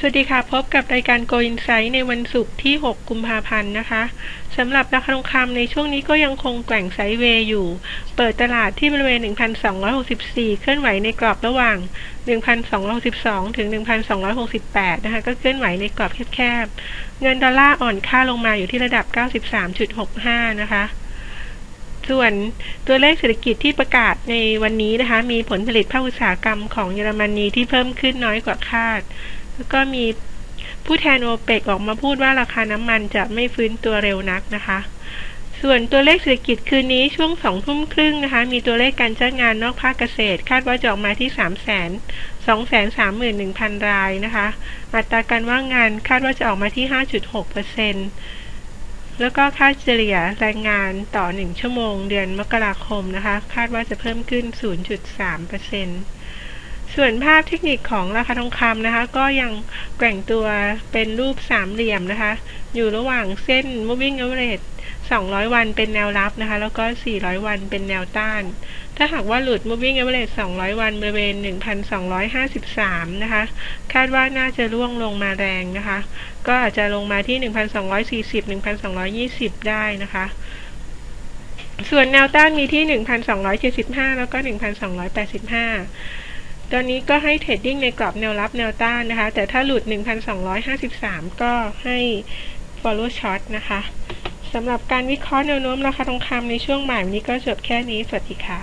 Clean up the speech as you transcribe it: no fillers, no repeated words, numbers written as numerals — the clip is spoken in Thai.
สวัสดีค่ะพบกับรายการ Gold Insight ในวันศุกร์ที่6กุมภาพันธ์นะคะสำหรับราคาทองคำในช่วงนี้ก็ยังคงแกว่งไซด์เวย์อยู่เปิดตลาดที่บริเวณ 1,264 เคลื่อนไหวในกรอบระหว่าง 1,262 ถึง 1,268 นะคะก็เคลื่อนไหวในกรอบแคบๆเงินดอลลาร์อ่อนค่าลงมาอยู่ที่ระดับ 93.65 นะคะส่วนตัวเลขเศรษฐกิจที่ประกาศในวันนี้นะคะมีผลผลิตภาคอุตสาหกรรมของเยอรมนีที่เพิ่มขึ้นน้อยกว่าคาดแล้วก็มีผู้แทนโอเปกออกมาพูดว่าราคาน้ำมันจะไม่ฟื้นตัวเร็วนักนะคะส่วนตัวเลขเศรษฐกิจคืนนี้ช่วง 20:30 น.นะคะมีตัวเลขการจ้างงานนอกภาคเกษตรคาดว่าจะออกมาที่ 231,000 รายนะคะอัตราการว่างงานคาดว่าจะออกมาที่ 5.6% แล้วก็ค่าเฉลี่ยแรงงานต่อ1ชั่วโมงเดือนมกราคมนะคะคาดว่าจะเพิ่มขึ้น 0.3%ส่วนภาพเทคนิคของราคาทองคำนะคะก็ยังแกว่งตัวเป็นรูปสามเหลี่ยมนะคะอยู่ระหว่างเส้น moving average 200 วันเป็นแนวรับนะคะแล้วก็400 วันเป็นแนวต้านถ้าหากว่าหลุด moving average 200 วันบริเวณ 1,253 นะคะคาดว่าน่าจะร่วงลงมาแรงนะคะก็อาจจะลงมาที่ 1,240 1,220 ได้นะคะส่วนแนวต้านมีที่ 1,275 แล้วก็ 1,285ตอนนี้ก็ให้เทรดดิ้งในกรอบแนวรับแนวต้านนะคะแต่ถ้าหลุด 1,253 ก็ให้ follow short นะคะสำหรับการวิเคราะห์แนวโน้มราคาทองคำในช่วงบ่ายวันนี้ก็จบแค่นี้สวัสดีค่ะ